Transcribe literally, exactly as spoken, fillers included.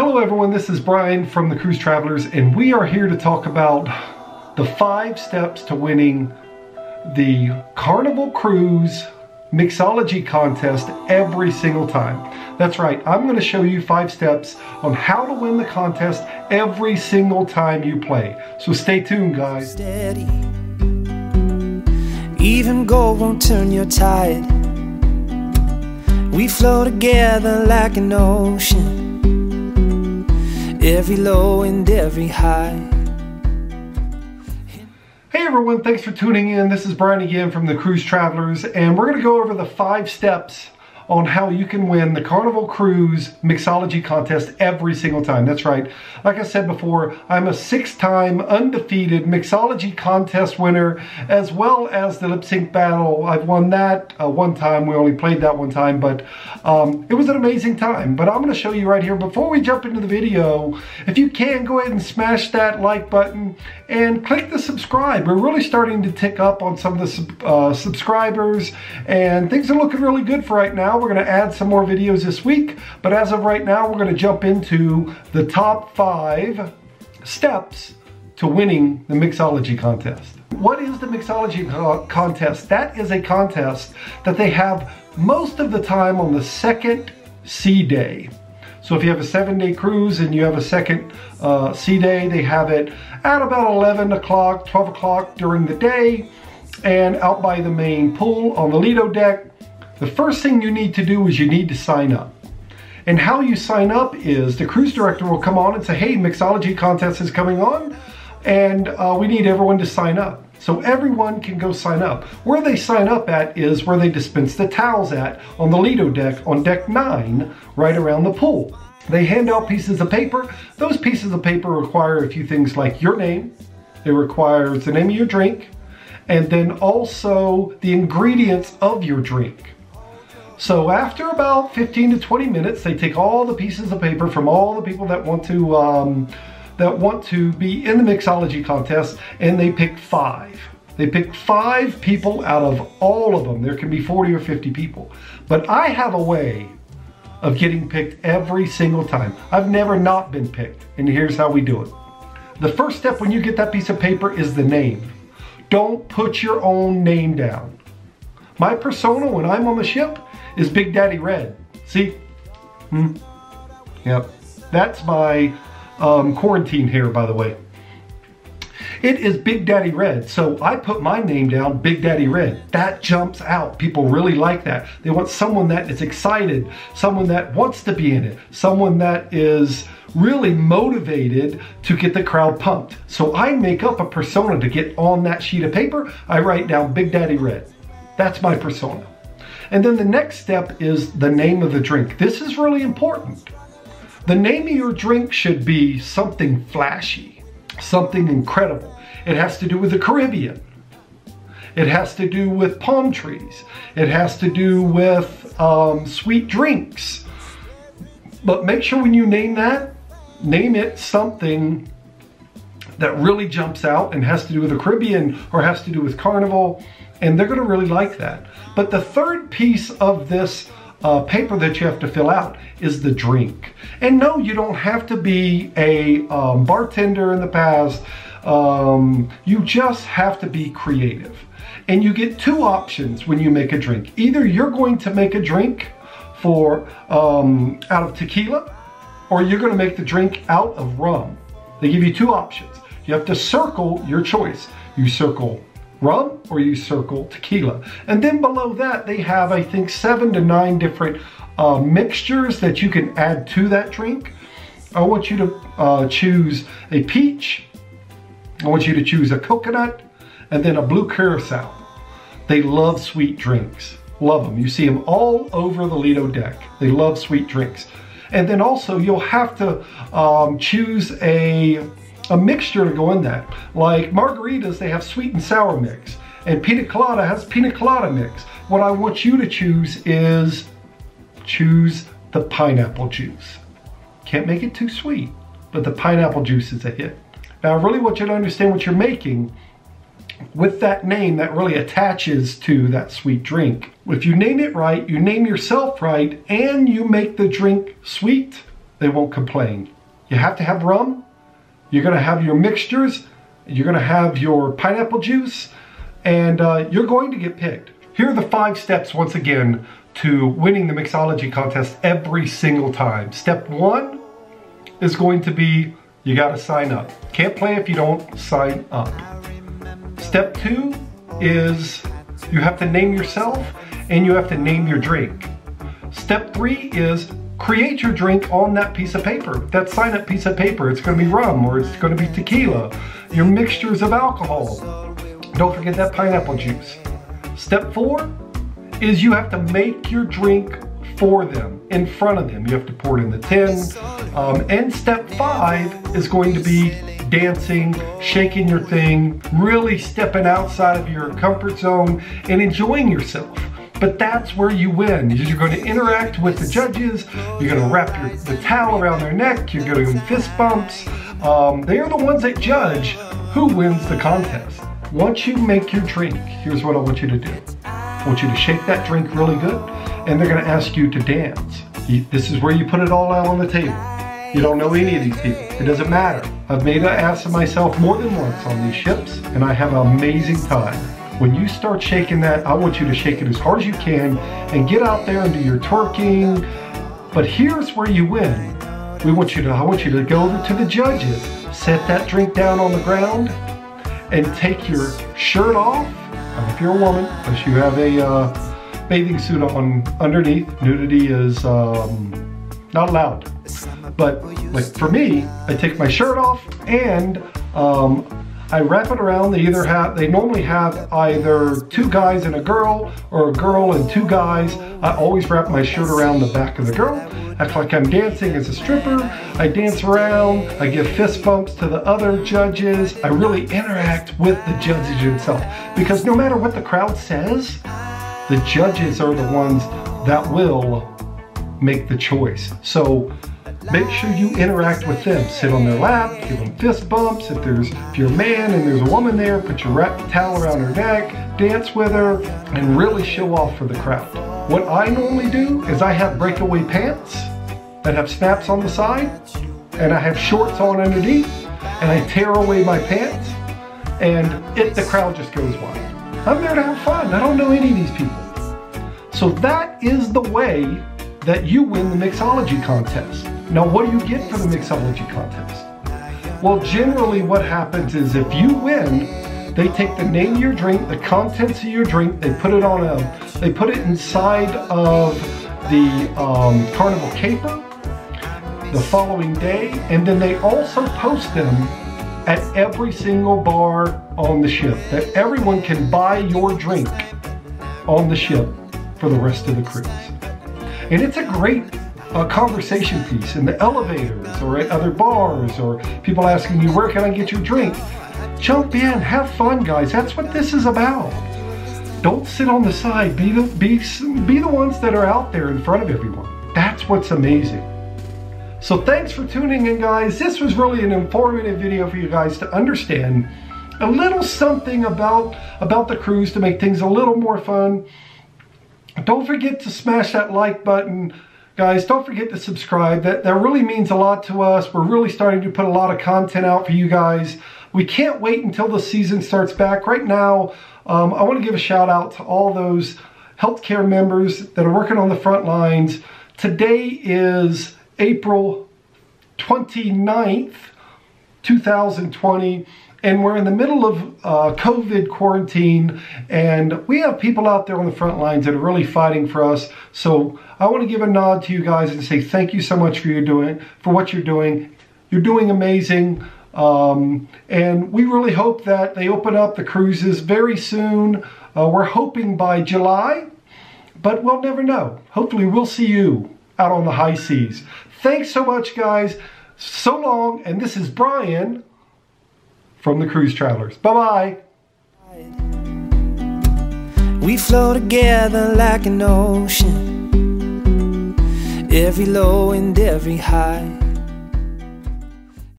Hello everyone, this is Brian from The Cruise Travelers, and we are here to talk about the five steps to winning the Carnival Cruise Mixology Contest every single time. That's right, I'm going to show you five steps on how to win the contest every single time you play. So stay tuned, guys. Steady. Even gold won't turn your tide. We flow together like an ocean, every low and every high. Hey everyone, thanks for tuning in. This is Brian again from The Cruise Travelers, and we're going to go over the five steps on how you can win the Carnival Cruise Mixology Contest every single time. That's right. Like I said before, I'm a six-time undefeated Mixology Contest winner, as well as the Lip Sync Battle. I've won that uh, one time. We only played that one time, but um, it was an amazing time. But I'm going to show you right here, before we jump into the video, if you can, go ahead and smash that like button and click the subscribe. We're really starting to tick up on some of the sub uh, subscribers, and things are looking really good for right now. We're going to add some more videos this week, but as of right now, we're going to jump into the top five steps to winning the Mixology Contest. What is the Mixology co Contest? That is a contest that they have most of the time on the second sea day. So if you have a seven-day cruise and you have a second uh, sea day, they have it at about eleven o'clock, twelve o'clock during the day, and out by the main pool on the Lido deck. The first thing you need to do is you need to sign up. And how you sign up is the cruise director will come on and say, hey, Mixology Contest is coming on, and uh, we need everyone to sign up. So everyone can go sign up. Where they sign up at is where they dispense the towels at on the Lido deck, on deck nine, right around the pool. They hand out pieces of paper. Those pieces of paper require a few things like your name. It requires the name of your drink, and then also the ingredients of your drink. So after about fifteen to twenty minutes, they take all the pieces of paper from all the people that want to um, that want to be in the Mixology Contest, and they pick five. They pick five people out of all of them. There can be forty or fifty people. But I have a way of getting picked every single time. I've never not been picked, and here's how we do it. The first step when you get that piece of paper is the name. Don't put your own name down. My persona when I'm on the ship is Big Daddy Red. See? Hmm. Yep. That's my um, quarantine hair, by the way. It is Big Daddy Red. So I put my name down, Big Daddy Red. That jumps out. People really like that. They want someone that is excited, someone that wants to be in it, someone that is really motivated to get the crowd pumped. So I make up a persona to get on that sheet of paper. I write down Big Daddy Red. That's my persona. And then the next step is the name of the drink. This is really important. The name of your drink should be something flashy, something incredible. It has to do with the Caribbean. It has to do with palm trees. It has to do with um, sweet drinks. But make sure when you name that, name it something that really jumps out and has to do with the Caribbean or has to do with Carnival. And they're going to really like that. But the third piece of this uh, paper that you have to fill out is the drink. And no, you don't have to be a um, bartender in the past. Um, you just have to be creative. And you get two options when you make a drink. Either you're going to make a drink for um, out of tequila, or you're going to make the drink out of rum. They give you two options. You have to circle your choice. You circle rum or you circle tequila. And then below that they have, I think, seven to nine different uh, mixtures that you can add to that drink. I want you to uh, choose a peach, I want you to choose a coconut, and then a blue curacao. They love sweet drinks, love them. You see them all over the Lido deck. They love sweet drinks. And then also you'll have to um, choose a a mixture to go in that. Like margaritas, they have sweet and sour mix, and pina colada has pina colada mix. What I want you to choose is choose the pineapple juice. Can't make it too sweet, but the pineapple juice is a hit. Now I really want you to understand what you're making with that name that really attaches to that sweet drink. If you name it right, you name yourself right, and you make the drink sweet they won't complain. You have to have rum, you're going to have your mixtures, you're going to have your pineapple juice, and uh, you're going to get picked. Here are the five steps, once again, to winning the mixology contest every single time. Step one is going to be, you gotta sign up. Can't play if you don't sign up. Step two is, you have to name yourself and you have to name your drink. Step three is, create your drink on that piece of paper, that sign up piece of paper. It's gonna be rum or it's gonna be tequila, your mixtures of alcohol. Don't forget that pineapple juice. Step four is you have to make your drink for them, in front of them. You have to pour it in the tin. Um, and step five is going to be dancing, shaking your thing, really stepping outside of your comfort zone and enjoying yourself. But that's where you win. You're going to interact with the judges. You're going to wrap your, the towel around their neck. You're going to give them fist bumps. Um, they are the ones that judge who wins the contest. Once you make your drink, here's what I want you to do. I want you to shake that drink really good, and they're going to ask you to dance. You, this is where you put it all out on the table. You don't know any of these people. It doesn't matter. I've made an ass of myself more than once on these ships, and I have an amazing time. When you start shaking that, I want you to shake it as hard as you can and get out there and do your twerking. But here's where you win. We want you to, I want you to go over to the judges, set that drink down on the ground, and take your shirt off. Now, if you're a woman, unless you have a uh, bathing suit on underneath, nudity is um, not allowed. But like for me, I take my shirt off and um, I wrap it around. They either have, they normally have either two guys and a girl or a girl and two guys. I always wrap my shirt around the back of the girl, act like I'm dancing as a stripper. I dance around, I give fist bumps to the other judges. I really interact with the judges themselves, because no matter what the crowd says, the judges are the ones that will make the choice. So make sure you interact with them. Sit on their lap, give them fist bumps. If there's, if you're a man and there's a woman there, put your wrap towel around her neck, dance with her, and really show off for the crowd. What I normally do is I have breakaway pants that have snaps on the side, and I have shorts on underneath, and I tear away my pants, and it, the crowd just goes wild. I'm there to have fun. I don't know any of these people. So that is the way that you win the mixology contest. Now, what do you get for the mixology contest? Well, generally what happens is if you win, they take the name of your drink, the contents of your drink, they put it on a, they put it inside of the um, Carnival Caper the following day, and then they also post them at every single bar on the ship, that everyone can buy your drink on the ship for the rest of the cruise. And it's a great a conversation piece in the elevators or at other bars, or people asking you, where can I get your drink? Jump in, have fun, guys. That's what this is about. Don't sit on the side. Be the, be, be the ones that are out there in front of everyone. That's what's amazing. So thanks for tuning in, guys. This was really an informative video for you guys to understand a little something about, about the cruise to make things a little more fun. Don't forget to smash that like button. Guys, don't forget to subscribe. That, that really means a lot to us. We're really starting to put a lot of content out for you guys. We can't wait until the season starts back. Right now, um, I want to give a shout out to all those healthcare members that are working on the front lines. Today is April twenty-ninth, two thousand twenty. And we're in the middle of uh, COVID quarantine, and we have people out there on the front lines that are really fighting for us. So I want to give a nod to you guys and say thank you so much for, your doing, for what you're doing. You're doing amazing. Um, and we really hope that they open up the cruises very soon. Uh, we're hoping by July, but we'll never know. Hopefully we'll see you out on the high seas. Thanks so much, guys. So long. And this is Brian from the Cruise Travelers. Bye-bye. We flow together like an ocean, every low and every high.